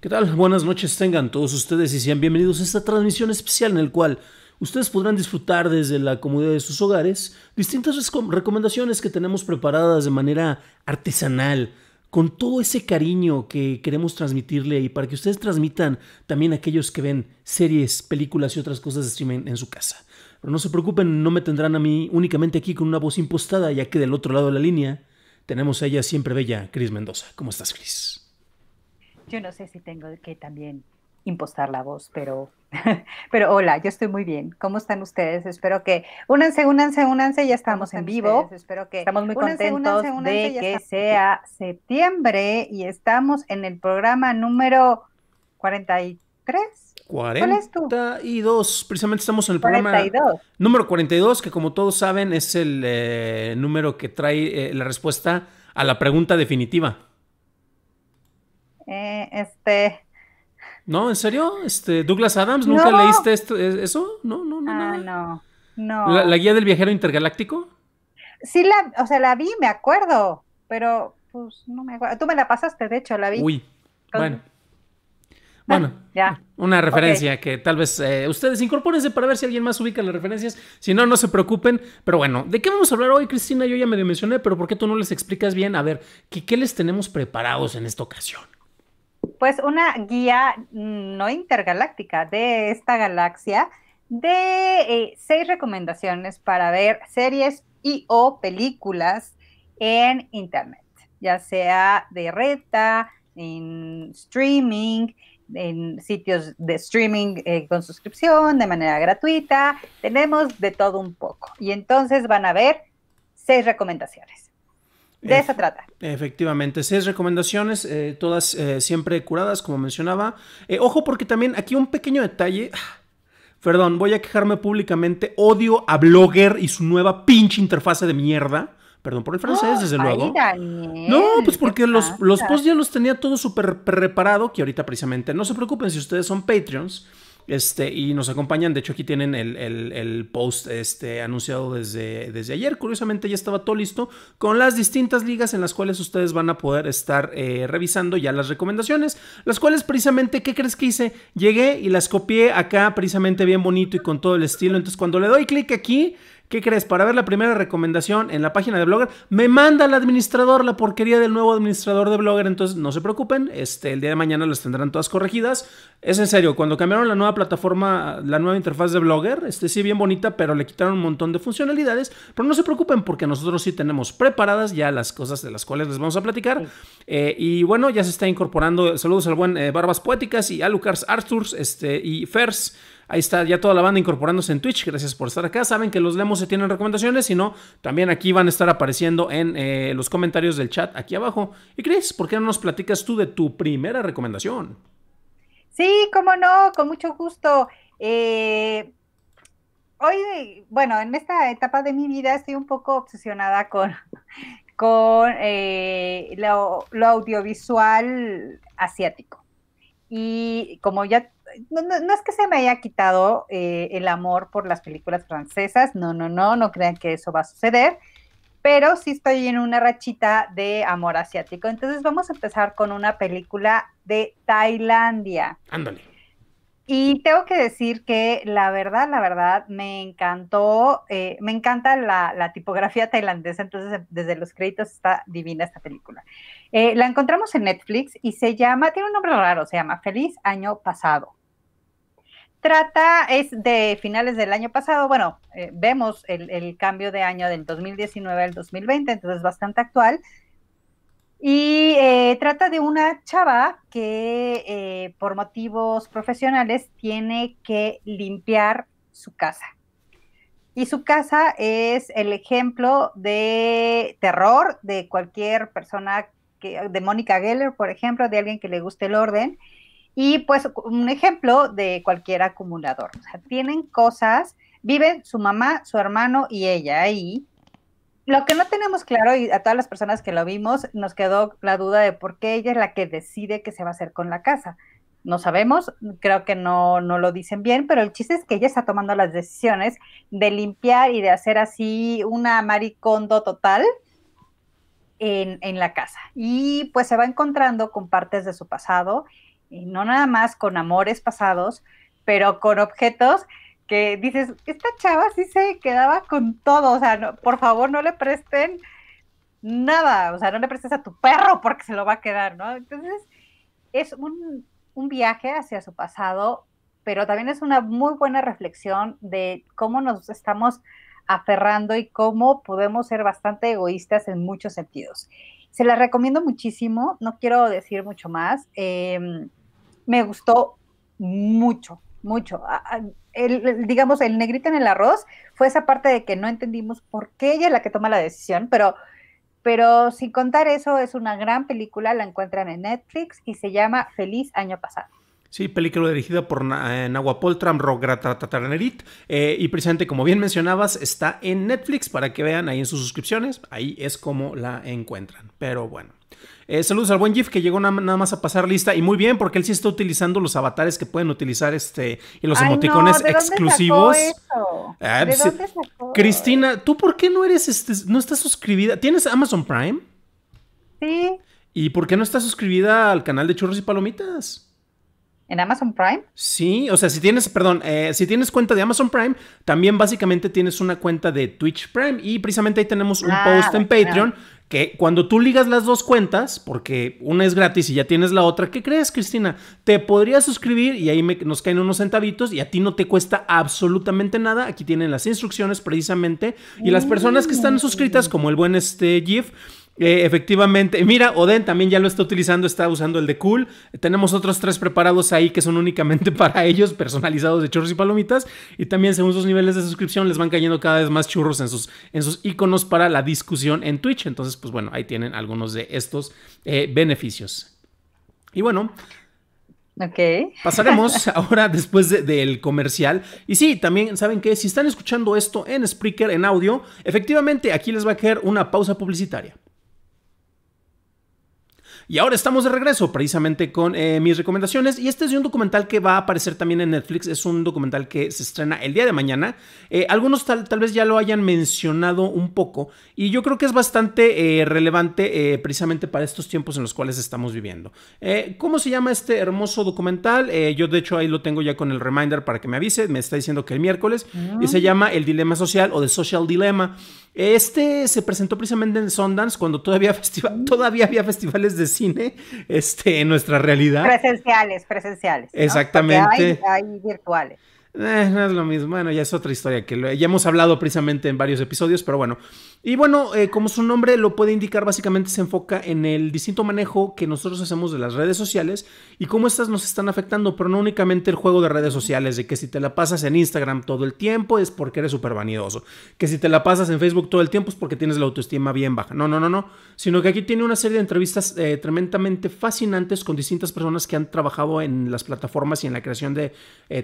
¿Qué tal? Buenas noches tengan todos ustedes y sean bienvenidos a esta transmisión especial en el cual ustedes podrán disfrutar desde la comodidad de sus hogares distintas recomendaciones que tenemos preparadas de manera artesanal, con todo ese cariño que queremos transmitirle y para que ustedes transmitan también a aquellos que ven series, películas y otras cosas de streaming en su casa. Pero no se preocupen, no me tendrán a mí únicamente aquí con una voz impostada, ya que del otro lado de la línea tenemos a ella siempre bella, Cris Mendoza. ¿Cómo estás, Cris? Yo no sé si tengo que también impostar la voz, pero hola, yo estoy muy bien. ¿Cómo están ustedes? Espero que... Únanse, ya estamos en vivo. Espero que estamos muy contentos de que sea septiembre y estamos en el programa número 43. ¿Cuál es tú? 42. Precisamente estamos en el programa número 42, que como todos saben es el número que trae la respuesta a la pregunta definitiva. No, ¿en serio? Douglas Adams, ¿nunca leíste esto, eso? No. ¿La guía del viajero intergaláctico? Sí, la vi, me acuerdo, pero pues no me acuerdo. Tú me la pasaste, de hecho, la vi. Uy, bueno. Ya. Una referencia que tal vez ustedes incorpórense para ver si alguien más ubica las referencias. Si no, no se preocupen. Pero bueno, ¿de qué vamos a hablar hoy, Cristina? Yo ya medio mencioné, pero ¿por qué tú no les explicas bien? A ver, ¿qué les tenemos preparados en esta ocasión? Pues una guía no intergaláctica de esta galaxia de 6 recomendaciones para ver series y o películas en internet, ya sea de renta, en streaming, en sitios de streaming con suscripción, de manera gratuita. Tenemos de todo un poco. Y entonces van a ver 6 recomendaciones. De eso trata. Efectivamente, 6 recomendaciones, todas siempre curadas, como mencionaba. Ojo, porque también aquí un pequeño detalle... Perdón, voy a quejarme públicamente. Odio a Blogger y su nueva pinche interfase de mierda. Perdón por el francés, desde luego. Daniel, no, pues porque los posts ya los tenía todo súper preparado, que ahorita precisamente, no se preocupen si ustedes son Patreons y nos acompañan. De hecho, aquí tienen el post anunciado desde ayer. Curiosamente, ya estaba todo listo con las distintas ligas en las cuales ustedes van a poder estar revisando ya las recomendaciones, las cuales precisamente, ¿qué crees que hice? Llegué y las copié acá precisamente bien bonito y con todo el estilo. Entonces, cuando le doy clic aquí... ¿Qué crees? Para ver la primera recomendación en la página de Blogger, me manda el administrador, la porquería del nuevo administrador de Blogger. Entonces, no se preocupen, el día de mañana las tendrán todas corregidas. Es en serio, cuando cambiaron la nueva plataforma, la nueva interfaz de Blogger, sí, bien bonita, pero le quitaron un montón de funcionalidades. Pero no se preocupen, porque nosotros sí tenemos preparadas ya las cosas de las cuales les vamos a platicar. Y bueno, ya se está incorporando, saludos al buen Barbas Poéticas y a Lucas Arthurs y Fers. Ahí está ya toda la banda incorporándose en Twitch. Gracias por estar acá. Saben que los leemos si tienen recomendaciones. Si no, también aquí van a estar apareciendo en los comentarios del chat aquí abajo. Y Cris, ¿por qué no nos platicas tú de tu primera recomendación? Sí, cómo no, con mucho gusto. Hoy, bueno, en esta etapa de mi vida estoy un poco obsesionada con lo audiovisual asiático. Y como ya... No es que se me haya quitado el amor por las películas francesas, no crean que eso va a suceder, pero sí estoy en una rachita de amor asiático. Entonces vamos a empezar con una película de Tailandia. Ándale. Y tengo que decir que la verdad, me encantó, me encanta la tipografía tailandesa, entonces desde los créditos está divina esta película. La encontramos en Netflix y se llama, tiene un nombre raro, se llama Feliz Año Pasado. Es de finales del año pasado, bueno, vemos el cambio de año del 2019 al 2020, entonces bastante actual, y trata de una chava que por motivos profesionales tiene que limpiar su casa. Y su casa es el ejemplo de terror de cualquier persona, de Mónica Geller, por ejemplo, de alguien que le guste el orden. Y pues un ejemplo de cualquier acumulador. O sea, tienen cosas, viven su mamá, su hermano y ella ahí. Lo que no tenemos claro, y a todas las personas que lo vimos, nos quedó la duda de por qué ella es la que decide qué se va a hacer con la casa. no sabemos, creo que no lo dicen bien, pero el chiste es que ella está tomando las decisiones de limpiar y de hacer así una maricondo total en la casa. Y pues se va encontrando con partes de su pasado, y no nada más con amores pasados, pero con objetos que dices, esta chava sí se quedaba con todo, o sea, no, por favor no le presten nada, o sea, no le prestes a tu perro porque se lo va a quedar, ¿no? Entonces es un viaje hacia su pasado, pero también es una muy buena reflexión de cómo nos estamos aferrando y cómo podemos ser bastante egoístas en muchos sentidos. Se la recomiendo muchísimo, no quiero decir mucho más. Me gustó mucho. Digamos, el negrito en el arroz fue esa parte de que no entendimos por qué ella es la que toma la decisión, pero sin contar eso, es una gran película, la encuentran en Netflix y se llama Feliz Año Pasado. Sí, película dirigida por Nahuapol Ramrogratataranerit, y precisamente, como bien mencionabas, está en Netflix para que vean ahí en sus suscripciones, ahí es como la encuentran, pero bueno. Saludos al buen Gif que llegó nada más a pasar lista, y muy bien, porque él sí está utilizando los avatares que pueden utilizar y los emoticones exclusivos. ¿De dónde sacó? Cristina, ¿tú por qué no eres no estás suscribida? ¿Tienes Amazon Prime? Sí. ¿Y por qué no estás suscribida al canal de Churros y Palomitas? ¿En Amazon Prime? Sí, o sea, si tienes cuenta de Amazon Prime, también básicamente tienes una cuenta de Twitch Prime, y precisamente ahí tenemos un post en Patreon, que cuando tú ligas las dos cuentas, porque una es gratis y ya tienes la otra, ¿qué crees, Cristina? Te podrías suscribir y ahí nos caen unos centavitos y a ti no te cuesta absolutamente nada. Aquí tienen las instrucciones precisamente, y las personas que están suscritas, como el buen GIF, efectivamente, mira, Oden también ya lo está utilizando, está usando el de Cool. Tenemos otros 3 preparados ahí que son únicamente para ellos, personalizados de churros y palomitas, y también según sus niveles de suscripción les van cayendo cada vez más churros en sus iconos para la discusión en Twitch. Entonces, pues bueno, ahí tienen algunos de estos beneficios. Y bueno, okay. Pasaremos ahora después del comercial. Y sí, también saben que si están escuchando esto en Spreaker, en audio, efectivamente aquí les va a caer una pausa publicitaria. Y ahora estamos de regreso precisamente con mis recomendaciones, y este es un documental que va a aparecer también en Netflix. Es un documental que se estrena el día de mañana. Algunos tal vez ya lo hayan mencionado un poco, y yo creo que es bastante relevante precisamente para estos tiempos en los cuales estamos viviendo. ¿Cómo se llama este hermoso documental? Yo de hecho ahí lo tengo ya con el reminder para que me avise, me está diciendo que el miércoles, y se llama El Dilema Social o The Social Dilemma. Este se presentó precisamente en Sundance cuando todavía había festivales de cine en nuestra realidad. Presenciales. Exactamente. ¿No? Hay virtuales. No es lo mismo, bueno, ya es otra historia que ya hemos hablado precisamente en varios episodios, pero bueno. Y bueno, como su nombre lo puede indicar, básicamente se enfoca en el distinto manejo que nosotros hacemos de las redes sociales y cómo estas nos están afectando, pero no únicamente el juego de redes sociales, de que si te la pasas en Instagram todo el tiempo es porque eres súper vanidoso, que si te la pasas en Facebook todo el tiempo es porque tienes la autoestima bien baja, no, sino que aquí tiene una serie de entrevistas tremendamente fascinantes con distintas personas que han trabajado en las plataformas y en la creación de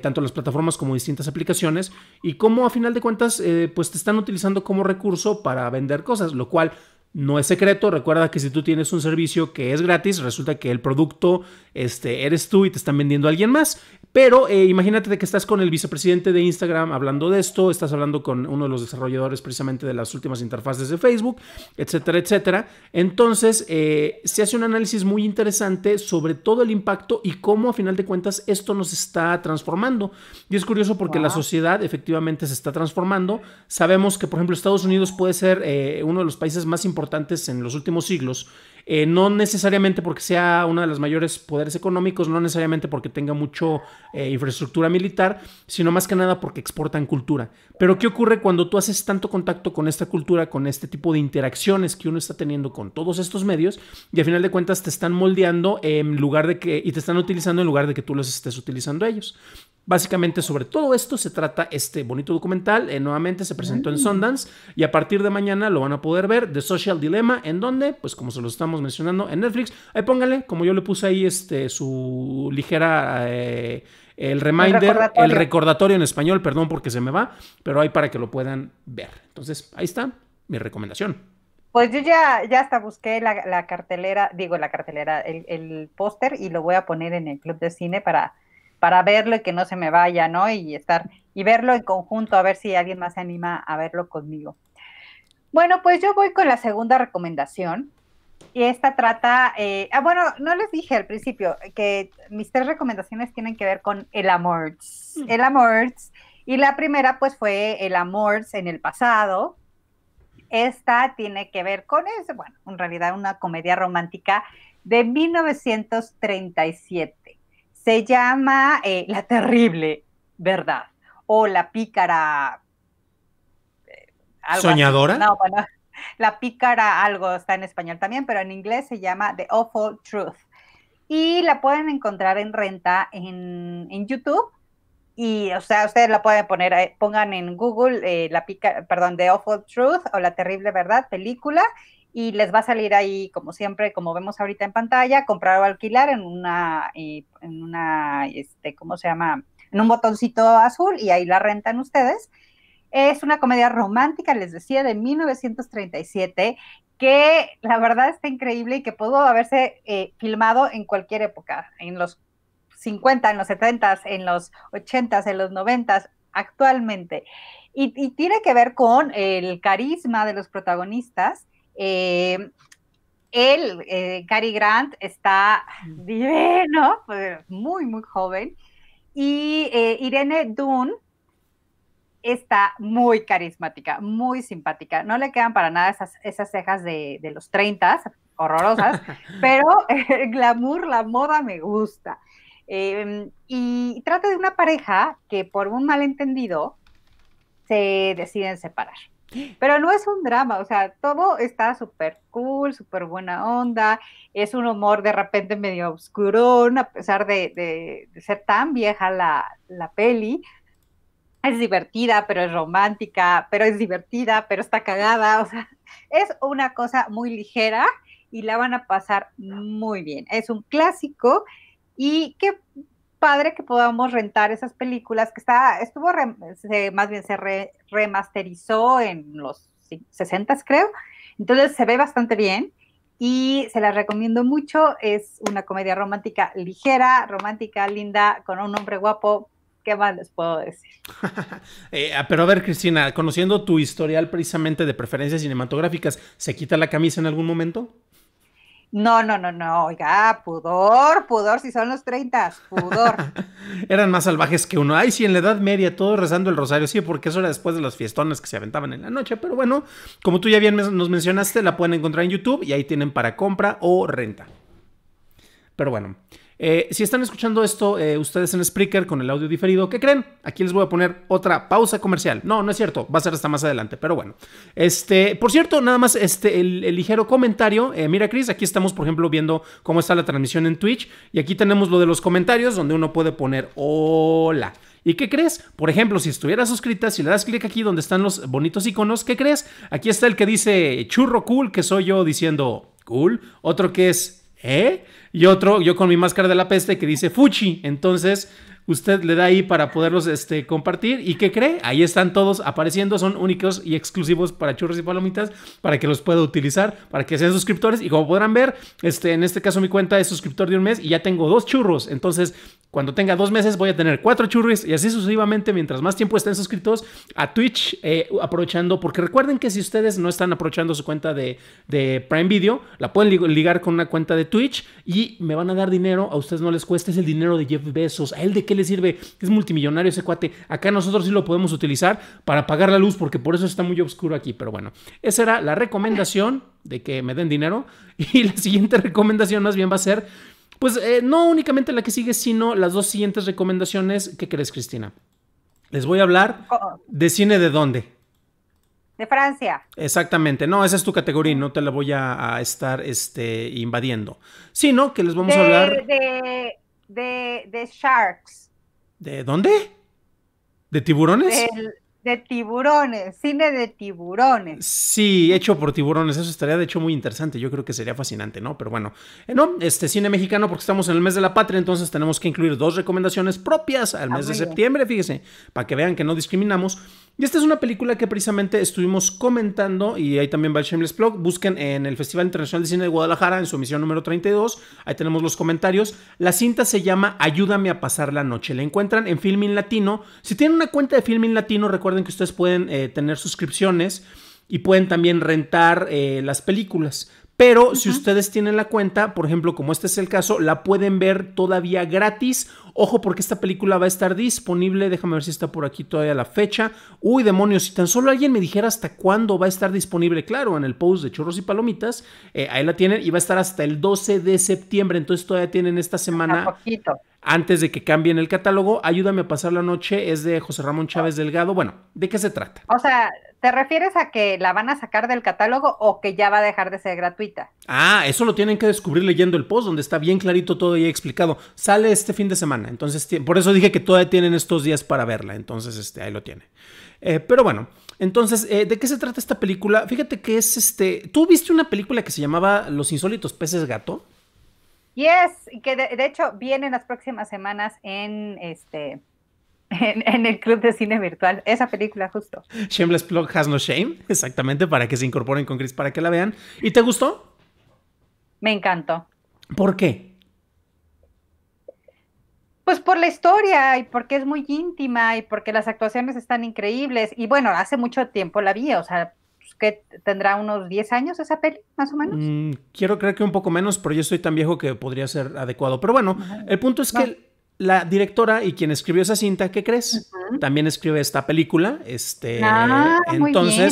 tanto las plataformas como distintas aplicaciones, y cómo a final de cuentas pues te están utilizando como recurso para vender cosas, lo cual no es secreto. Recuerda que si tú tienes un servicio que es gratis, resulta que el producto eres tú y te están vendiendo a alguien más. Pero imagínate de que estás con el vicepresidente de Instagram hablando de esto, estás hablando con uno de los desarrolladores precisamente de las últimas interfaces de Facebook, etcétera, etcétera. Entonces se hace un análisis muy interesante sobre todo el impacto y cómo a final de cuentas esto nos está transformando. Y es curioso porque la sociedad efectivamente se está transformando. Sabemos que, por ejemplo, Estados Unidos puede ser uno de los países más importantes en los últimos siglos. No necesariamente porque sea una de las mayores poderes económicos, no necesariamente porque tenga mucho infraestructura militar, sino más que nada porque exportan cultura. Pero ¿qué ocurre cuando tú haces tanto contacto con esta cultura, con este tipo de interacciones que uno está teniendo con todos estos medios? Y al final de cuentas te están moldeando en lugar de que, y te están utilizando en lugar de que tú los estés utilizando a ellos. Básicamente sobre todo esto se trata este bonito documental. Nuevamente se presentó en Sundance y a partir de mañana lo van a poder ver, The Social Dilemma, en donde, pues como se lo estamos mencionando, en Netflix. Ahí pónganle, como yo le puse ahí su ligera, el reminder, el recordatorio en español, perdón porque se me va, pero ahí para que lo puedan ver. Entonces ahí está mi recomendación. Pues yo ya hasta busqué la cartelera, el póster, y lo voy a poner en el club de cine para verlo y que no se me vaya, ¿no? Y verlo en conjunto, a ver si alguien más se anima a verlo conmigo. Bueno, pues yo voy con la segunda recomendación. Y esta trata... bueno, no les dije al principio que mis tres recomendaciones tienen que ver con el amor. El amor. Y la primera, pues, fue el amor en el pasado. Esta tiene que ver con, bueno, en realidad una comedia romántica de 1937. Se llama La terrible verdad o La pícara... ¿Soñadora? Así. No, bueno... La pícara algo está en español también, pero en inglés se llama The Awful Truth. Y la pueden encontrar en renta en YouTube. Y, o sea, ustedes la pueden poner, pongan en Google The Awful Truth o La terrible verdad, película. Y les va a salir ahí, como siempre, como vemos ahorita en pantalla, comprar o alquilar en un botoncito azul, y ahí la rentan ustedes. Es una comedia romántica, les decía, de 1937, que la verdad está increíble y que pudo haberse filmado en cualquier época, en los 50, en los 70, en los 80, en los 90, actualmente. Y tiene que ver con el carisma de los protagonistas. Cary Grant está divino, muy, muy joven, y Irene Dunne está muy carismática, muy simpática. No le quedan para nada esas cejas de los 30, horrorosas, pero el glamour, la moda me gusta. Y trata de una pareja que por un malentendido se deciden separar. Pero no es un drama, o sea, todo está súper cool, súper buena onda, es un humor de repente medio oscurón, a pesar de ser tan vieja la peli. Es divertida, pero es romántica, pero es divertida, pero está cagada. O sea, es una cosa muy ligera y la van a pasar muy bien. Es un clásico, y qué padre que podamos rentar esas películas que se remasterizó en los 60s, creo. Entonces se ve bastante bien y se las recomiendo mucho. Es una comedia romántica ligera, romántica, linda, con un hombre guapo. ¿Qué más les puedo decir? Pero a ver, Cristina, conociendo tu historial precisamente de preferencias cinematográficas, ¿se quita la camisa en algún momento? No, oiga, pudor, si son los 30, pudor. Eran más salvajes que uno. Ay, sí, en la Edad Media, todos rezando el rosario, sí, porque eso era después de los fiestones que se aventaban en la noche, pero bueno, como tú ya bien nos mencionaste, la pueden encontrar en YouTube y ahí tienen para compra o renta. Pero bueno. Si están escuchando esto ustedes en Spreaker con el audio diferido, ¿qué creen? Aquí les voy a poner otra pausa comercial. No, no es cierto, va a ser hasta más adelante, pero bueno. Por cierto, nada más el ligero comentario. Mira, Cris, aquí estamos, por ejemplo, viendo cómo está la transmisión en Twitch, y aquí tenemos lo de los comentarios, donde uno puede poner hola. ¿Y qué crees? Por ejemplo, si estuvieras suscrita, si le das clic aquí donde están los bonitos iconos, ¿qué crees? Aquí está el que dice churro cool, que soy yo diciendo cool. Otro que es y otro, yo con mi máscara de la peste, que dice fuchi. Entonces usted le da ahí para poderlos compartir. ¿Y qué cree? Ahí están todos apareciendo. Son únicos y exclusivos para churros y palomitas, para que los pueda utilizar, para que sean suscriptores. Y como podrán ver, en este caso mi cuenta es suscriptor de un mes y ya tengo 2 churros. Entonces, cuando tenga 2 meses voy a tener 4 churros, y así sucesivamente mientras más tiempo estén suscritos a Twitch, aprovechando, porque recuerden que si ustedes no están aprovechando su cuenta de Prime Video, la pueden ligar con una cuenta de Twitch y me van a dar dinero. A ustedes no les cuesta, es el dinero de Jeff Bezos. ¿A él de qué le sirve? Es multimillonario ese cuate. Acá nosotros sí lo podemos utilizar para pagar la luz, porque por eso está muy oscuro aquí. Pero bueno, esa era la recomendación de que me den dinero, y la siguiente recomendación más bien va a ser... Pues no únicamente la que sigue, sino las 2 siguientes recomendaciones. ¿Qué crees, Cristina? Les voy a hablar de cine de dónde. De Francia. Exactamente. No, esa es tu categoría y no te la voy a estar invadiendo. Sino que les vamos a hablar... De Sharks. ¿De dónde? ¿De tiburones? De tiburones, cine de tiburones. Sí, hecho por tiburones. Eso estaría de hecho muy interesante. Yo creo que sería fascinante, ¿no? Pero bueno, cine mexicano, porque estamos en el mes de la patria, entonces tenemos que incluir 2 recomendaciones propias al mes de septiembre, fíjese, para que vean que no discriminamos. Y esta es una película que precisamente estuvimos comentando y ahí también va el Shameless Plug. Busquen en el Festival Internacional de Cine de Guadalajara en su emisión número 32. Ahí tenemos los comentarios. La cinta se llama Ayúdame a pasar la noche. La encuentran en Filmin Latino. Si tienen una cuenta de Filmin Latino, recuerden que ustedes pueden tener suscripciones y pueden también rentar las películas. Pero si ustedes tienen la cuenta, por ejemplo, como este es el caso, la pueden ver todavía gratis. Ojo, porque esta película va a estar disponible. Déjame ver si está por aquí todavía la fecha. Uy, demonios, si tan solo alguien me dijera hasta cuándo va a estar disponible. Claro, en el post de Churros y Palomitas, ahí la tienen. Y va a estar hasta el 12 de septiembre. Entonces todavía tienen esta semana. Antes de que cambien el catálogo. Ayúdame a pasar la noche. Es de José Ramón Chávez Delgado. Bueno, ¿de qué se trata? O sea... ¿Te refieres a que la van a sacar del catálogo o que ya va a dejar de ser gratuita? Ah, eso lo tienen que descubrir leyendo el post, donde está bien clarito todo y explicado. Sale este fin de semana, entonces por eso dije que todavía tienen estos días para verla, entonces ahí lo tiene. Pero bueno, entonces, ¿de qué se trata esta película? Fíjate que es ¿Tú viste una película que se llamaba Los insólitos peces gato? Yes, que de hecho viene las próximas semanas en el Club de Cine Virtual, esa película justo. Shameless Plug has no shame, exactamente, para que se incorporen con Cris, para que la vean. ¿Y te gustó? Me encantó. ¿Por qué? Pues por la historia y porque es muy íntima y porque las actuaciones están increíbles. Y bueno, hace mucho tiempo la vi, o sea, que tendrá unos 10 años esa peli, más o menos. Quiero creer que un poco menos, pero yo soy tan viejo que podría ser adecuado. Pero bueno, el punto es que... La directora y quien escribió esa cinta, ¿qué crees? También escribe esta película. Entonces. Muy bien.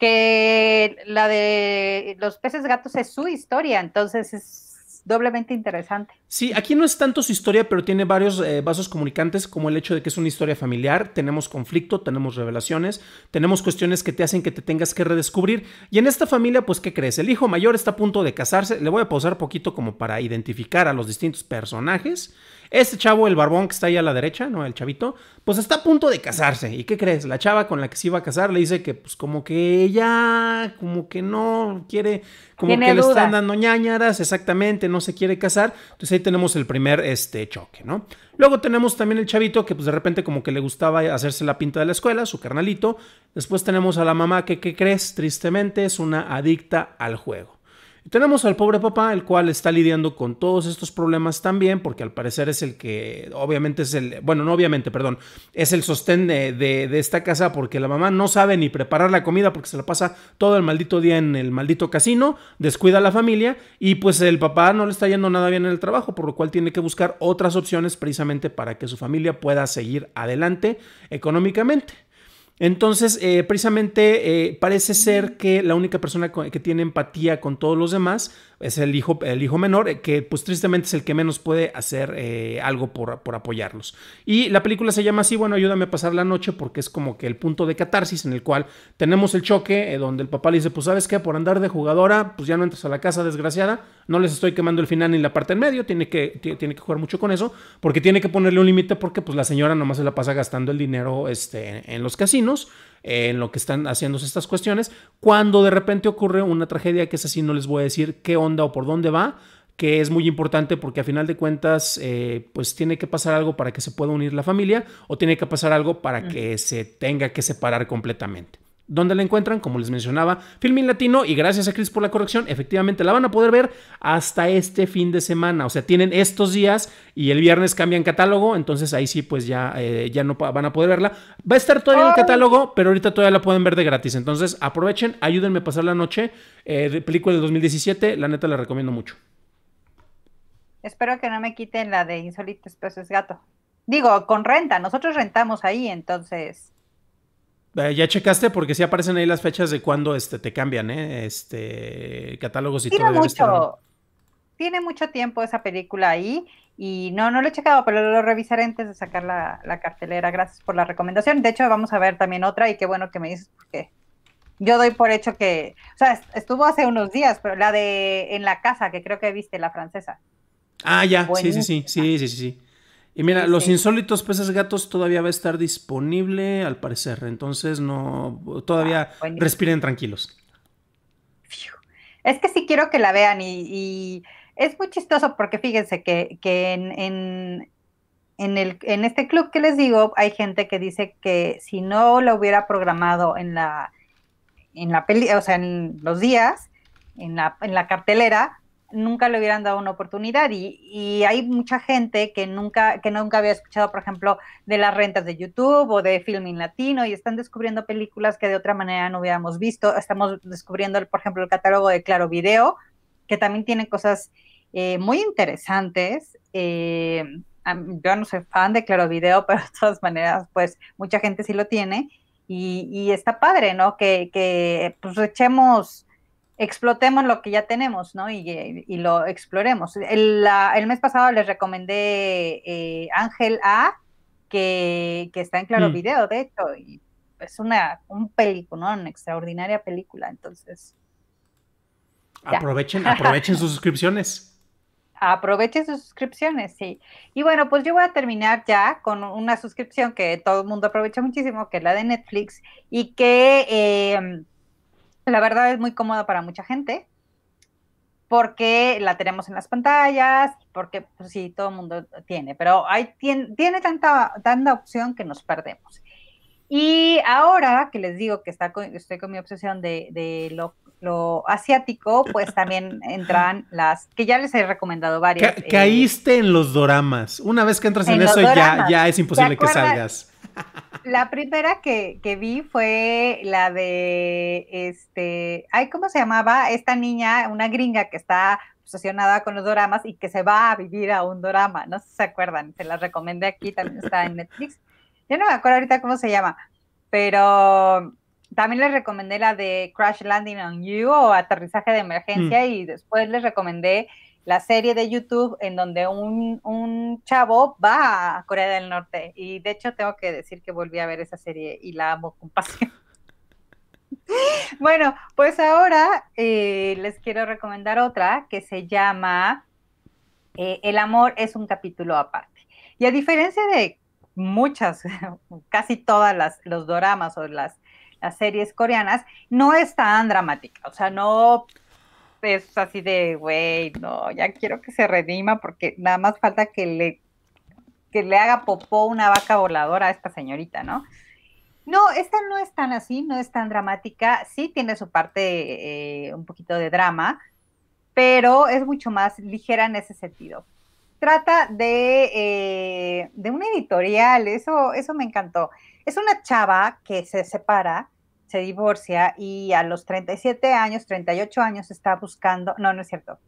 Que la de los peces gatos es su historia, entonces es doblemente interesante. Sí, aquí no es tanto su historia, pero tiene varios vasos comunicantes, como el hecho de que es una historia familiar, tenemos conflicto, tenemos revelaciones, tenemos cuestiones que te hacen que te tengas que redescubrir, y en esta familia, pues, ¿qué crees? El hijo mayor está a punto de casarse, le voy a pausar poquito como para identificar a los distintos personajes. Este chavo, el barbón que está ahí a la derecha, ¿no? El chavito, pues está a punto de casarse, ¿y qué crees? La chava con la que se iba a casar le dice que, pues, como que ella, como que no quiere, como que le están dando ñañaras, exactamente, no se quiere casar, entonces ahí tenemos el primer choque, ¿no? Luego tenemos también el chavito que pues de repente como que le gustaba hacerse la pinta de la escuela, su carnalito. Después tenemos a la mamá que, ¿qué crees? Tristemente es una adicta al juego. Y tenemos al pobre papá, el cual está lidiando con todos estos problemas también, porque al parecer es el que obviamente es el, bueno, no obviamente, perdón, es el sostén de esta casa, porque la mamá no sabe ni preparar la comida porque se la pasa todo el maldito día en el maldito casino, descuida a la familia y pues el papá no le está yendo nada bien en el trabajo, por lo cual tiene que buscar otras opciones precisamente para que su familia pueda seguir adelante económicamente. Entonces, precisamente parece ser que la única persona que tiene empatía con todos los demás es el hijo menor, que pues tristemente es el que menos puede hacer algo por apoyarlos. Y la película se llama así, bueno, ayúdame a pasar la noche, porque es como que el punto de catarsis en el cual tenemos el choque, donde el papá le dice, pues ¿sabes qué? Por andar de jugadora, pues ya no entras a la casa, desgraciada, no les estoy quemando el final ni la parte en medio, tiene que jugar mucho con eso, porque tiene que ponerle un límite, porque pues la señora nomás se la pasa gastando el dinero en los casinos, en lo que están haciéndose estas cuestiones, cuando de repente ocurre una tragedia que es así, no les voy a decir qué onda o por dónde va, que es muy importante porque a final de cuentas pues tiene que pasar algo para que se pueda unir la familia o tiene que pasar algo para que se tenga que separar completamente. ¿Dónde la encuentran? Como les mencionaba, Filmin Latino, y gracias a Cris por la corrección, efectivamente la van a poder ver hasta este fin de semana, o sea, tienen estos días y el viernes cambian catálogo, entonces ahí sí pues ya no van a poder verla, va a estar todavía en el catálogo, pero ahorita todavía la pueden ver de gratis, entonces aprovechen, ayúdenme a pasar la noche, película del 2017, la neta la recomiendo mucho. Espero que no me quiten la de Insólitos Peces Gato, digo, con renta, nosotros rentamos ahí, entonces... Ya checaste porque sí aparecen ahí las fechas de cuando te cambian, catálogos y todo. Tiene mucho tiempo esa película ahí y no lo he checado, pero lo revisaré antes de sacar la cartelera. Gracias por la recomendación. De hecho, vamos a ver también otra y qué bueno que me dices porque yo doy por hecho que... O sea, estuvo hace unos días, pero la de En la Casa, que creo que viste, la francesa. Ah, ya. Buenísima. Sí. Y mira, sí. Los insólitos peces gatos todavía va a estar disponible, al parecer. Entonces, todavía respiren tranquilos. Es que sí quiero que la vean y es muy chistoso porque fíjense que en en este club que les digo, hay gente que dice que si no lo hubiera programado en la peli, o sea, en los días, en la cartelera, nunca le hubieran dado una oportunidad. Y hay mucha gente que nunca había escuchado, por ejemplo, de las rentas de YouTube o de Filmin Latino, y están descubriendo películas que de otra manera no hubiéramos visto. Estamos descubriendo, por ejemplo, el catálogo de Claro Video, que también tiene cosas muy interesantes. Yo no soy fan de Claro Video, pero de todas maneras, pues, mucha gente sí lo tiene. Y está padre, ¿no? Que pues, explotemos lo que ya tenemos, ¿no? Y lo exploremos. El mes pasado les recomendé Ángel A, que está en Claro Video, de hecho, y es un película, ¿no? Una extraordinaria película, entonces. Ya. Aprovechen sus suscripciones. Aprovechen sus suscripciones, sí. Y bueno, pues yo voy a terminar ya con una suscripción que todo el mundo aprovecha muchísimo, que es la de Netflix, y que la verdad es muy cómoda para mucha gente, porque la tenemos en las pantallas, porque pues, sí, todo el mundo tiene, pero tiene tanta opción que nos perdemos. Y ahora que les digo que estoy con mi obsesión de lo asiático, pues también entran las que ya les he recomendado varias. Caíste en los doramas. Una vez que entras en eso, ya es imposible que salgas. La primera que vi fue la de ¿cómo se llamaba? Esta niña, una gringa que está obsesionada con los doramas y que se va a vivir a un dorama. No sé si se acuerdan, se las recomendé aquí, también está en Netflix. Yo no me acuerdo ahorita cómo se llama, pero también les recomendé la de Crash Landing on You o Aterrizaje de Emergencia, y después les recomendé la serie de YouTube en donde un chavo va a Corea del Norte, y de hecho tengo que decir que volví a ver esa serie y la amo con pasión. Bueno, pues ahora les quiero recomendar otra que se llama El amor es un capítulo aparte, y a diferencia de muchas, casi todas los doramas o las series coreanas, no es tan dramática, o sea, no es así de, güey, no, ya quiero que se redima porque nada más falta que le haga popó una vaca voladora a esta señorita, ¿no? No, esta no es tan así, no es tan dramática, sí tiene su parte un poquito de drama, pero es mucho más ligera en ese sentido. Trata de una editorial, eso me encantó. Es una chava que se separa, se divorcia, y a los 37 años, 38 años está buscando... No, no es cierto.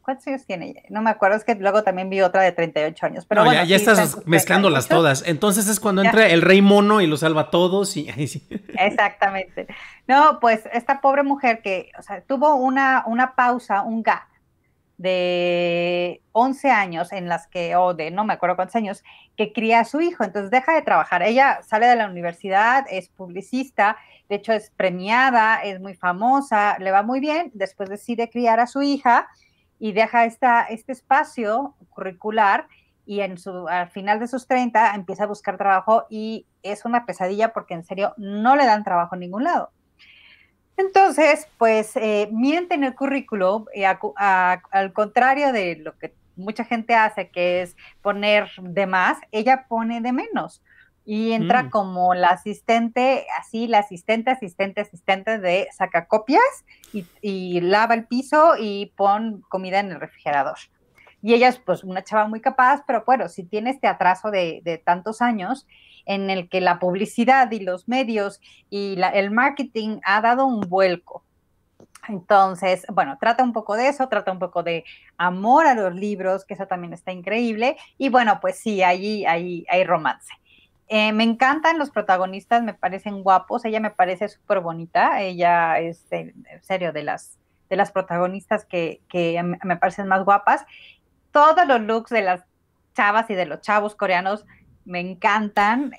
¿Cuántos años tiene ella? No me acuerdo, es que luego también vi otra de 38 años. Pero no, bueno, ya estás mezclándolas todas. Entonces es cuando entra el rey mono y lo salva a todos. Y ahí sí. Exactamente. No, pues esta pobre mujer que, o sea, tuvo una pausa, un gap de 11 años en las que, de no me acuerdo cuántos años, que cría a su hijo, entonces deja de trabajar. Ella sale de la universidad, es publicista, de hecho es premiada, es muy famosa, le va muy bien, después decide criar a su hija y deja este espacio curricular, y al final de sus 30 empieza a buscar trabajo, y es una pesadilla porque en serio no le dan trabajo en ningún lado. Entonces, pues, mienten el currículum, al contrario de lo que mucha gente hace, que es poner de más, ella pone de menos, y entra como la asistente, así, la asistente de sacacopias, y lava el piso y pon comida en el refrigerador. Y ella es, pues, una chava muy capaz, pero bueno, si tiene este atraso de tantos años, en el que la publicidad y los medios y el marketing ha dado un vuelco. Entonces, bueno, trata un poco de eso, trata un poco de amor a los libros, que eso también está increíble, y bueno, pues sí, ahí hay romance. Me encantan los protagonistas, me parecen guapos, ella me parece súper bonita, ella es, en serio, de las protagonistas que me parecen más guapas. Todos los looks de las chavas y de los chavos coreanos me encantan,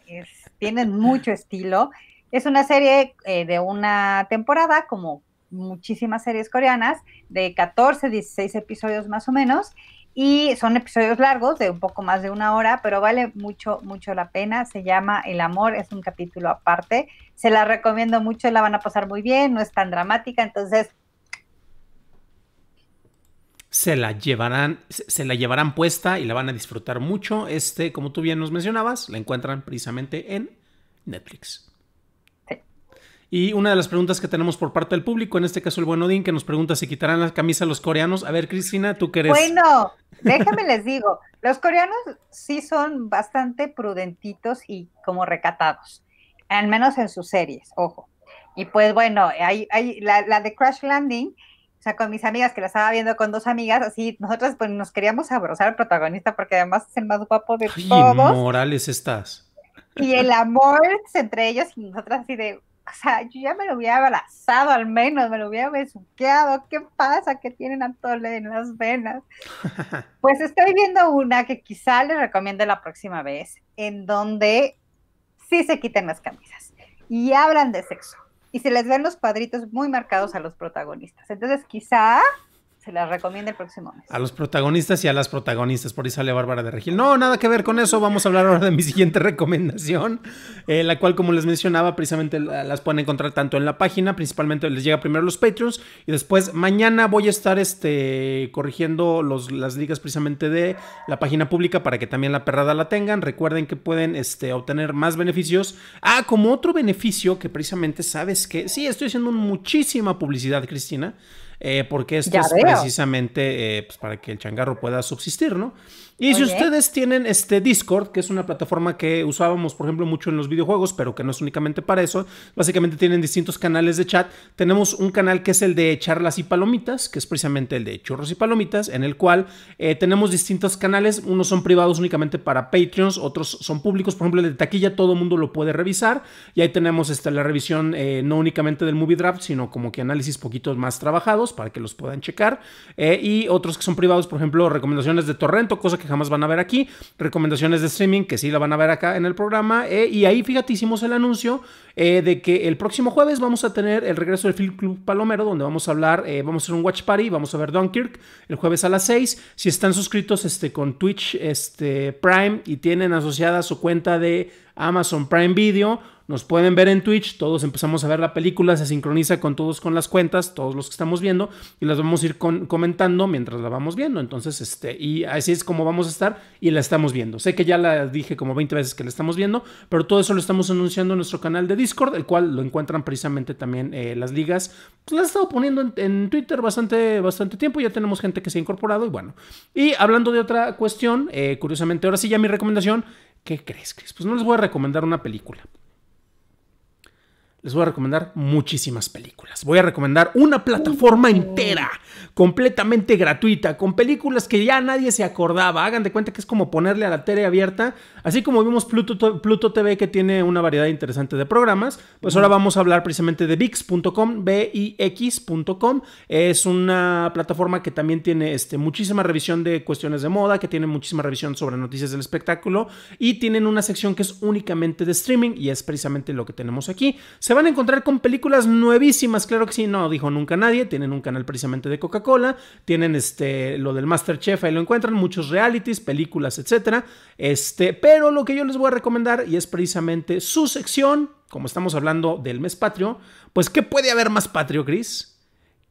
tienen mucho estilo. Es una serie de una temporada, como muchísimas series coreanas, de 14, 16 episodios más o menos, y son episodios largos, de un poco más de una hora, pero vale mucho, mucho la pena. Se llama El amor es un capítulo aparte. Se la recomiendo mucho, la van a pasar muy bien, no es tan dramática, entonces... se la llevarán puesta y la van a disfrutar mucho. Como tú bien nos mencionabas, la encuentran precisamente en Netflix. Y una de las preguntas que tenemos por parte del público, en este caso el buen Odín, que nos pregunta si quitarán las camisas a los coreanos. A ver, Cristina, ¿tú qué eres? Bueno, déjame les digo, los coreanos sí son bastante prudentitos y como recatados, al menos en sus series, ojo. Y pues bueno, la de Crash Landing, o sea, con mis amigas, que la estaba viendo con dos amigas, así, nosotras pues nos queríamos abrazar al protagonista porque además es el más guapo de todos. Morales estás. Y el amor entre ellos y nosotras así de... O sea, yo ya me lo hubiera abrazado al menos, me lo hubiera besuqueado. ¿Qué pasa? ¿Qué tienen atole en las venas? Pues estoy viendo una que quizá les recomiendo la próxima vez, en donde sí se quiten las camisas y hablan de sexo. Y se les ven los cuadritos muy marcados a los protagonistas. Entonces quizá se las recomiendo el próximo mes. A los protagonistas y a las protagonistas, por ahí sale Bárbara de Regil. No, nada que ver con eso, vamos a hablar ahora de mi siguiente recomendación, la cual, como les mencionaba, precisamente las pueden encontrar tanto en la página, principalmente les llega primero los Patreons, y después mañana voy a estar corrigiendo las ligas precisamente de la página pública para que también la perrada la tengan. Recuerden que pueden obtener más beneficios. Ah, como otro beneficio que precisamente, ¿sabes qué? Sí, estoy haciendo muchísima publicidad, Cristina. Porque esto ya es precisamente pues para que el changarro pueda subsistir, ¿no? Y si ustedes tienen Discord, que es una plataforma que usábamos, por ejemplo, mucho en los videojuegos, pero que no es únicamente para eso, básicamente tienen distintos canales de chat. Tenemos un canal que es el de charlas y palomitas, que es precisamente el de churros y palomitas, en el cual tenemos distintos canales. Unos son privados únicamente para Patreons, otros son públicos. Por ejemplo, el de taquilla todo el mundo lo puede revisar, y ahí tenemos la revisión no únicamente del Movie Draft, sino como que análisis poquitos más trabajados para que los puedan checar, y otros que son privados, por ejemplo, recomendaciones de Torrento, cosa que jamás van a ver aquí, recomendaciones de streaming que sí la van a ver acá en el programa, y ahí fíjate, hicimos el anuncio de que el próximo jueves vamos a tener el regreso del Film Club Palomero, donde vamos a hablar, vamos a hacer un watch party, vamos a ver Dunkirk el jueves a las 6, si están suscritos con Twitch Prime y tienen asociada su cuenta de Amazon Prime Video, nos pueden ver en Twitch, todos empezamos a ver la película, se sincroniza con las cuentas, todos los que estamos viendo, y las vamos a ir comentando mientras la vamos viendo. Entonces, y así es como vamos a estar y la estamos viendo. Sé que ya la dije como 20 veces que la estamos viendo, pero todo eso lo estamos anunciando en nuestro canal de Discord, el cual lo encuentran precisamente también las ligas. Pues la he estado poniendo en Twitter bastante tiempo, ya tenemos gente que se ha incorporado y bueno. Y hablando de otra cuestión, curiosamente, ahora sí ya mi recomendación, ¿qué crees, Cris? Pues no les voy a recomendar una película. Les voy a recomendar muchísimas películas. Voy a recomendar una plataforma entera, completamente gratuita, con películas que ya nadie se acordaba. Hagan de cuenta que es como ponerle a la tele abierta. Así como vimos Pluto TV, que tiene una variedad interesante de programas, pues ahora vamos a hablar precisamente de VIX.com, B-I-X.com. Es una plataforma que también tiene muchísima revisión de cuestiones de moda, que tiene muchísima revisión sobre noticias del espectáculo, y tienen una sección que es únicamente de streaming, y es precisamente lo que tenemos aquí. Se van a encontrar con películas nuevísimas, claro que sí, no dijo nunca nadie. Tienen un canal precisamente de Coca-Cola, tienen lo del MasterChef, ahí lo encuentran, muchos realities, películas, etcétera. Pero lo que yo les voy a recomendar, y es precisamente su sección, como estamos hablando del mes patrio, pues ¿qué puede haber más patrio, Cris?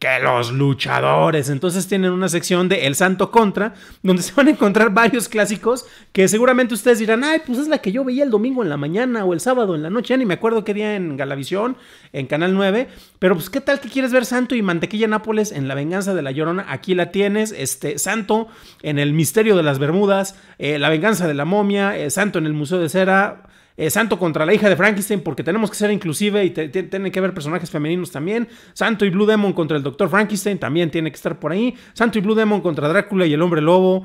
Que los luchadores. Entonces tienen una sección de El Santo Contra, donde se van a encontrar varios clásicos que seguramente ustedes dirán, ay, pues es la que yo veía el domingo en la mañana o el sábado en la noche, ya ni me acuerdo qué día, en Galavisión, en Canal 9, pero pues qué tal que quieres ver Santo y Mantequilla Nápoles en La Venganza de la Llorona, aquí la tienes. Santo en El Misterio de las Bermudas, La Venganza de la Momia, Santo en el Museo de Cera, Santo contra la hija de Frankenstein, porque tenemos que ser inclusive y tienen que haber personajes femeninos también. Santo y Blue Demon contra el Dr. Frankenstein también tiene que estar por ahí. Santo y Blue Demon contra Drácula y el Hombre Lobo.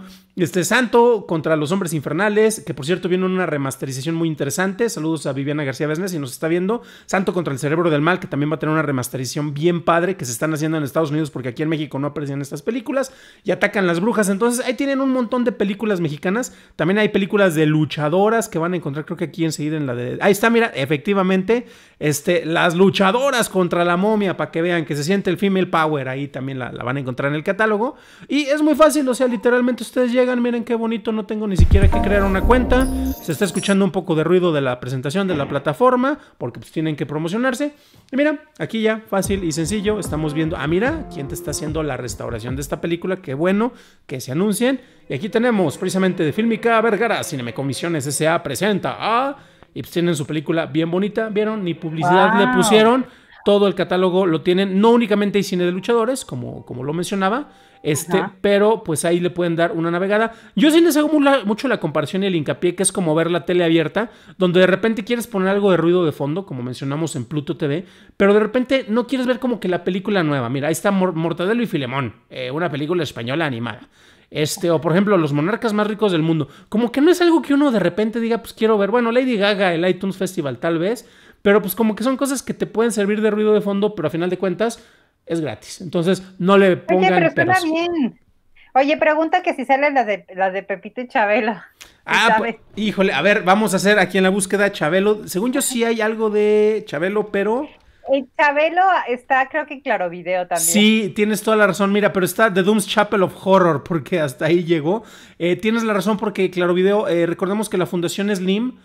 Santo contra los Hombres Infernales, que por cierto viene una remasterización muy interesante. Saludos a Viviana García Besnes si nos está viendo. Santo contra el Cerebro del Mal, que también va a tener una remasterización bien padre, que se están haciendo en Estados Unidos porque aquí en México no aparecían estas películas. Y Atacan las Brujas. Entonces ahí tienen un montón de películas mexicanas. También hay películas de luchadoras que van a encontrar, creo que aquí en decir en la de... Ahí está, mira, efectivamente, las luchadoras contra la momia, para que vean que se siente el female power. Ahí también la van a encontrar en el catálogo. Y es muy fácil, o sea, literalmente ustedes llegan, miren qué bonito, no tengo ni siquiera que crear una cuenta. Se está escuchando un poco de ruido de la presentación de la plataforma, porque pues tienen que promocionarse. Y mira, aquí ya, fácil y sencillo, estamos viendo... Ah, mira, quién te está haciendo la restauración de esta película, qué bueno que se anuncien. Y aquí tenemos precisamente de Fílmica Vergara, Cinemecomisiones S.A. presenta a... Y pues tienen su película bien bonita, ¿vieron? Ni publicidad le pusieron, todo el catálogo lo tienen. No únicamente hay cine de luchadores, como lo mencionaba, pero pues ahí le pueden dar una navegada. Yo sí les hago mucho la comparación y el hincapié, que es como ver la tele abierta, donde de repente quieres poner algo de ruido de fondo, como mencionamos en Pluto TV, pero de repente no quieres ver como que la película nueva. Mira, ahí está Mortadelo y Filemón, una película española animada. O por ejemplo, los monarcas más ricos del mundo. Como que no es algo que uno de repente diga, pues quiero ver, bueno, Lady Gaga, el iTunes Festival tal vez, pero pues como que son cosas que te pueden servir de ruido de fondo, pero a final de cuentas es gratis. Entonces no le pongan... Oye, pero suena bien. Oye, pregunta que si sale la de Pepito y Chabelo. Ah, pues, híjole, a ver, vamos a hacer aquí en la búsqueda Chabelo. Según yo sí hay algo de Chabelo, pero... El Chabelo está, creo que en Claro Video también. Sí, tienes toda la razón, mira, pero está The Doom's Chapel of Horror, porque hasta ahí llegó. Tienes la razón, porque Claro Video, recordemos que la Fundación Slim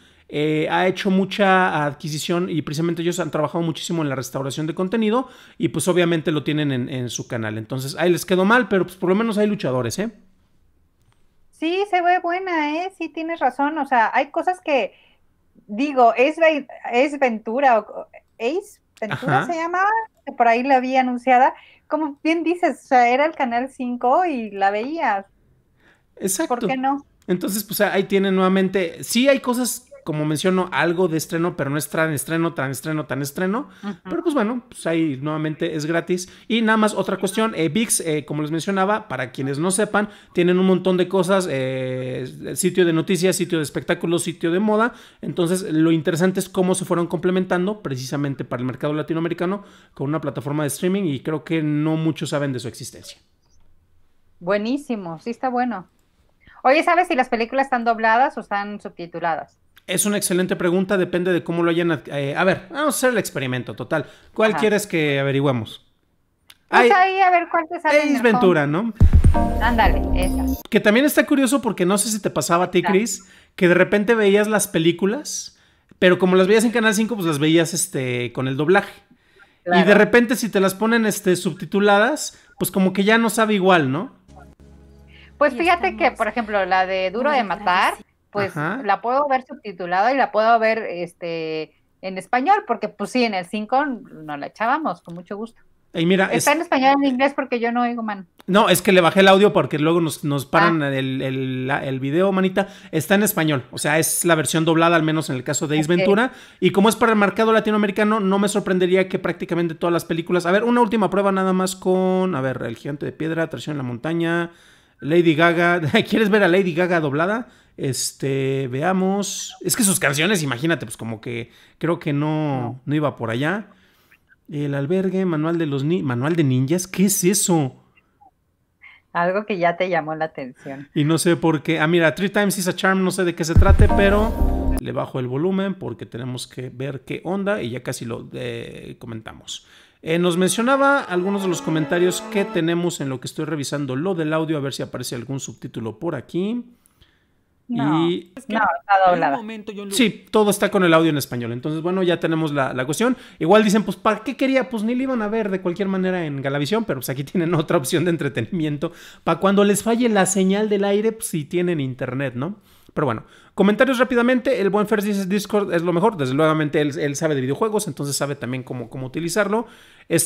ha hecho mucha adquisición y precisamente ellos han trabajado muchísimo en la restauración de contenido y pues obviamente lo tienen en su canal. Entonces ahí les quedó mal, pero pues por lo menos hay luchadores, ¿eh? Sí, se ve buena, ¿eh? Sí, tienes razón, o sea, hay cosas que, digo, es Ventura, ¿es? Ventura se llamaba, por ahí la había anunciada, como bien dices, o sea, era el Canal 5 y la veías. Exacto. ¿Por qué no? Entonces, pues ahí tienen nuevamente, sí hay cosas, como menciono, algo de estreno, pero no es tan estreno, pero pues bueno, pues ahí nuevamente es gratis. Y nada más otra cuestión, ViX, como les mencionaba, para quienes no sepan, tienen un montón de cosas, sitio de noticias, sitio de espectáculos, sitio de moda. Entonces lo interesante es cómo se fueron complementando precisamente para el mercado latinoamericano con una plataforma de streaming, y creo que no muchos saben de su existencia. Buenísimo, sí está bueno. Oye, ¿sabes si las películas están dobladas o están subtituladas? Es una excelente pregunta, depende de cómo lo hayan... a ver, vamos a hacer el experimento, total. ¿Cuál quieres que averigüemos? Pues ahí, a ver cuál te sale. Ace Ventura, ¿no? Ándale, esa. Que también está curioso, porque no sé si te pasaba a ti, Cris, que de repente veías las películas, pero como las veías en Canal 5, pues las veías con el doblaje. Claro. Y de repente si te las ponen subtituladas, pues como que ya no sabe igual, ¿no? Pues fíjate que, por ejemplo, la de Duro de Matar... pues la puedo ver subtitulada y la puedo ver en español, porque pues sí, en el 5 no la echábamos, con mucho gusto. Y mira, está en español en inglés porque yo no oigo, man. No, es que le bajé el audio porque luego nos paran el video, manita. Está en español, o sea, es la versión doblada, al menos en el caso de Ace Ventura. Y como es para el mercado latinoamericano, no me sorprendería que prácticamente todas las películas... A ver, una última prueba nada más con... A ver, El Gigante de Piedra, Atracción en la Montaña... Lady Gaga, ¿quieres ver a Lady Gaga doblada? Veamos. Es que sus canciones, imagínate, pues como que creo que no iba por allá. El albergue, manual de ninjas, ¿qué es eso? Algo que ya te llamó la atención. Y no sé por qué. Ah, mira, 3 Times is a Charm, no sé de qué se trate, pero le bajo el volumen porque tenemos que ver qué onda y ya casi lo comentamos. Nos mencionaba algunos de los comentarios que tenemos en lo que estoy revisando lo del audio, a ver si aparece algún subtítulo por aquí. No, y... es que no está doblada. Sí, todo está con el audio en español. Entonces, bueno, ya tenemos la cuestión. Igual dicen, pues, ¿para qué quería? Pues ni le iban a ver de cualquier manera en Galavisión, pero pues aquí tienen otra opción de entretenimiento para cuando les falle la señal del aire, pues, si tienen internet, ¿no? Pero bueno, comentarios rápidamente. El buen Fers dice Discord es lo mejor. Desde luego, él sabe de videojuegos, entonces sabe también cómo utilizarlo.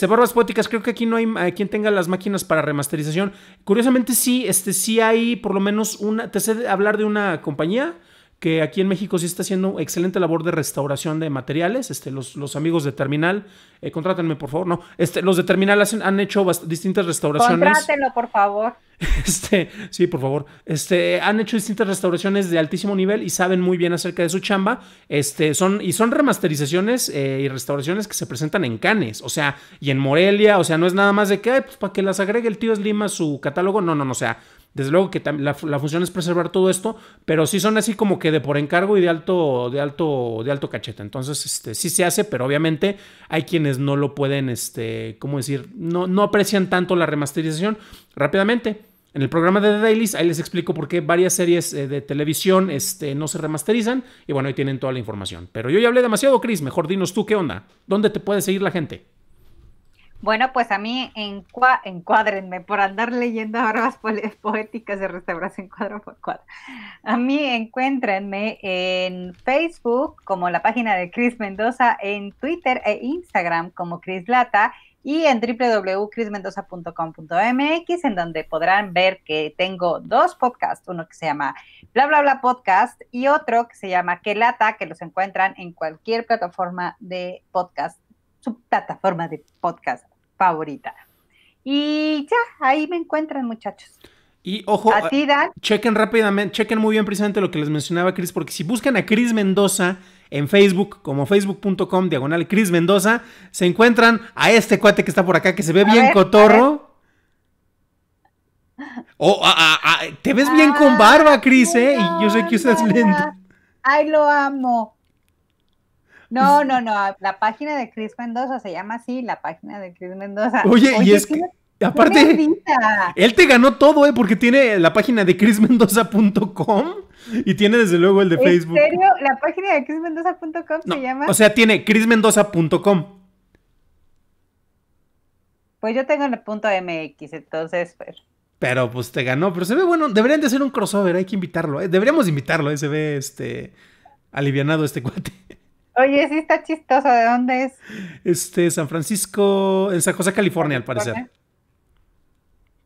Barbas Poéticas, creo que aquí no hay quien tenga las máquinas para remasterización. Curiosamente sí, sí hay por lo menos una... Te sé hablar de una compañía que aquí en México sí está haciendo excelente labor de restauración de materiales. Los amigos de Terminal, contrátenme por favor. No, los de Terminal han hecho distintas restauraciones. Contrátelo, por favor. Sí, por favor. Han hecho distintas restauraciones de altísimo nivel y saben muy bien acerca de su chamba. Son remasterizaciones y restauraciones que se presentan en Cannes, o sea, y en Morelia. O sea, no es nada más de que, pues, para que las agregue el tío Slim a su catálogo. No, o sea, Desde luego que la función es preservar todo esto, pero sí son así como que de por encargo y de alto cachete. Entonces, sí se hace, pero obviamente hay quienes no lo pueden, ¿cómo decir? No aprecian tanto la remasterización. Rápidamente, en el programa de The Dailies, ahí les explico por qué varias series de televisión no se remasterizan. Y bueno, ahí tienen toda la información. Pero yo ya hablé demasiado, Cris. Mejor dinos tú, ¿qué onda? ¿Dónde te puede seguir la gente? Bueno, pues a mí encuádrenme por andar leyendo Barbas Poéticas de Restauración Cuadro por Cuadro. A mí encuéntrenme en Facebook como la página de Cris Mendoza, en Twitter e Instagram como Cris Lata y en www.crismendoza.com.mx, en donde podrán ver que tengo dos podcasts, uno que se llama Bla Bla Bla Podcast y otro que se llama Que Lata, que los encuentran en cualquier plataforma de podcast, su plataforma de podcast favorita. Y ya, ahí me encuentran, muchachos. Y ojo, a ti, Dan. Chequen rápidamente, chequen muy bien precisamente lo que les mencionaba Cris, porque si buscan a Cris Mendoza en Facebook, como facebook.com/Cris Mendoza, se encuentran a este cuate que está por acá, que se ve bien cotorro. Oh, te ves bien con barba, Cris, ¿eh? No, y yo sé que usas lentes. Ay, lo amo. No, la página de Cris Mendoza se llama así, la página de Cris Mendoza. Oye, y es que, aparte, él te ganó todo, porque tiene la página de crismendoza.com y tiene desde luego el de Facebook. ¿En serio? ¿La página de crismendoza.com se llama? O sea, tiene crismendoza.com. Pues yo tengo el punto MX, entonces, pero pues te ganó, pero se ve bueno, deberían de hacer un crossover, hay que invitarlo, deberíamos invitarlo, se ve alivianado este cuate. Oye, sí está chistoso, ¿de dónde es? San Francisco, en San José, California, al parecer.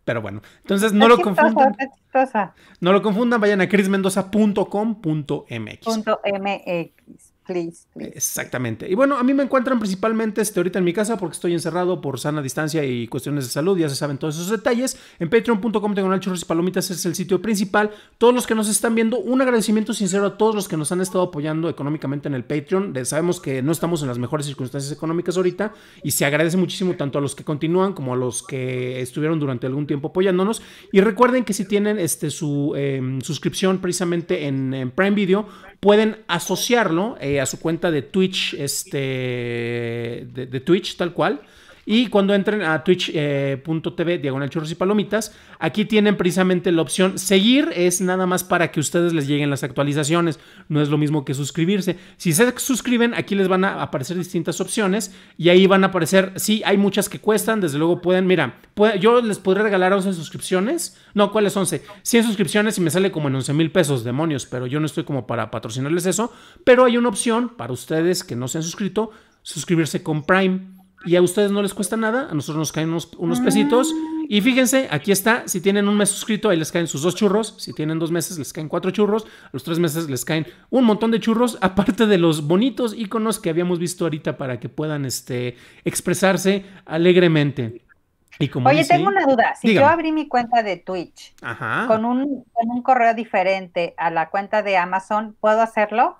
Pero bueno, entonces no lo confundan. Está chistosa. No lo confundan, vayan a crismendoza.com.mx. .mx, please. Exactamente. Y bueno, a mí me encuentran principalmente ahorita en mi casa porque estoy encerrado por sana distancia y cuestiones de salud, ya se saben todos esos detalles. En patreon.com/churros y palomitas es el sitio principal. Todos los que nos están viendo, un agradecimiento sincero a todos los que nos han estado apoyando económicamente en el Patreon. Sabemos que no estamos en las mejores circunstancias económicas ahorita y se agradece muchísimo tanto a los que continúan como a los que estuvieron durante algún tiempo apoyándonos. Y recuerden que si tienen su suscripción precisamente en Prime Video, pueden asociarlo a su cuenta de Twitch, de Twitch tal cual. Y cuando entren a twitch.tv/churros y palomitas, aquí tienen precisamente la opción seguir, es nada más para que ustedes les lleguen las actualizaciones, no es lo mismo que suscribirse. Si se suscriben, aquí les van a aparecer distintas opciones y ahí van a aparecer, sí, hay muchas que cuestan, desde luego pueden, mira, yo les podré regalar 11 suscripciones, no, ¿cuáles 11? 100 suscripciones y me sale como en 11,000 pesos, demonios, pero yo no estoy como para patrocinarles eso, pero hay una opción para ustedes que no se han suscrito, suscribirse con Prime. Y a ustedes no les cuesta nada, a nosotros nos caen unos pesitos. Y fíjense, aquí está, si tienen un mes suscrito, ahí les caen sus 2 churros. Si tienen 2 meses, les caen 4 churros. A los 3 meses les caen un montón de churros, aparte de los bonitos iconos que habíamos visto ahorita para que puedan expresarse alegremente. Y como oye, dice, tengo una duda. Si dígame. Yo abrí mi cuenta de Twitch con un correo diferente a la cuenta de Amazon, ¿puedo hacerlo?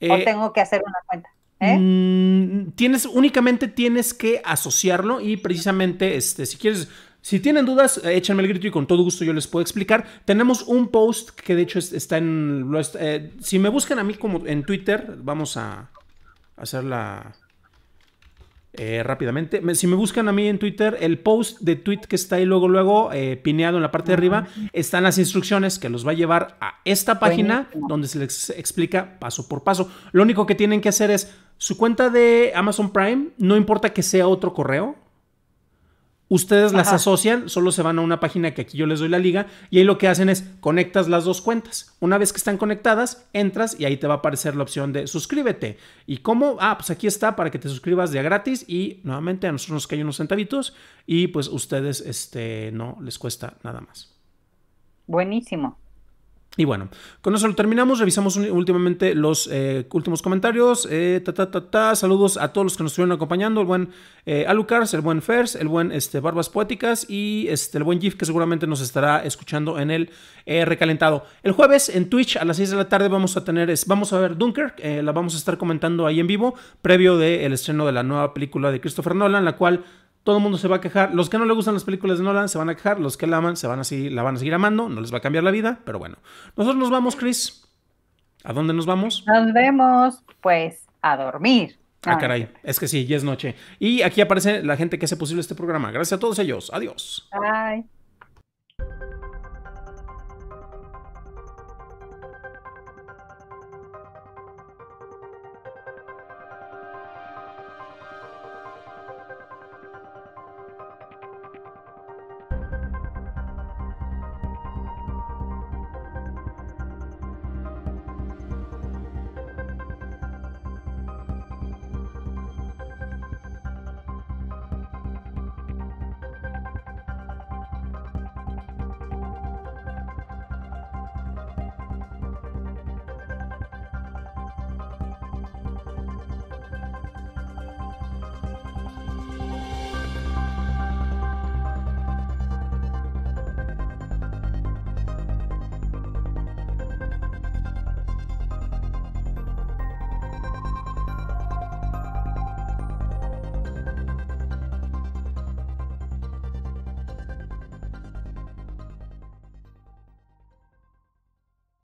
¿O tengo que hacer una cuenta? Únicamente tienes que asociarlo y precisamente, si quieres, si tienen dudas, échenme el grito y con todo gusto yo les puedo explicar. Tenemos un post que de hecho está en, si me buscan a mí como en Twitter, vamos a hacerla rápidamente. Si me buscan a mí en Twitter, el post de tweet que está ahí luego pineado en la parte de arriba, están las instrucciones que los va a llevar a esta página donde se les explica paso por paso. Lo único que tienen que hacer es su cuenta de Amazon Prime, no importa que sea otro correo, ustedes las asocian, solo se van a una página que aquí yo les doy la liga y ahí lo que hacen es conectas las 2 cuentas. Una vez que están conectadas, entras y ahí te va a aparecer la opción de suscríbete. ¿Y cómo? Pues aquí está para que te suscribas de gratis y nuevamente a nosotros nos caen unos centavitos y pues ustedes no les cuesta nada más. Buenísimo. Y bueno, con eso lo terminamos, revisamos últimamente los últimos comentarios, saludos a todos los que nos estuvieron acompañando, el buen Alucars, el buen Fers, el buen Barbas Poéticas y el buen Gif que seguramente nos estará escuchando en el recalentado. El jueves en Twitch a las 6 de la tarde vamos a ver Dunkirk, la vamos a estar comentando ahí en vivo, previo del estreno de la nueva película de Christopher Nolan, la cual todo el mundo se va a quejar. Los que no le gustan las películas de Nolan se van a quejar. Los que la aman la van a seguir amando. No les va a cambiar la vida, pero bueno. Nosotros nos vamos, Cris. ¿A dónde nos vamos? Nos vemos, pues, a dormir. Ah, caray. Es que sí, ya es noche. Y aquí aparece la gente que hace posible este programa. Gracias a todos ellos. Adiós. Bye.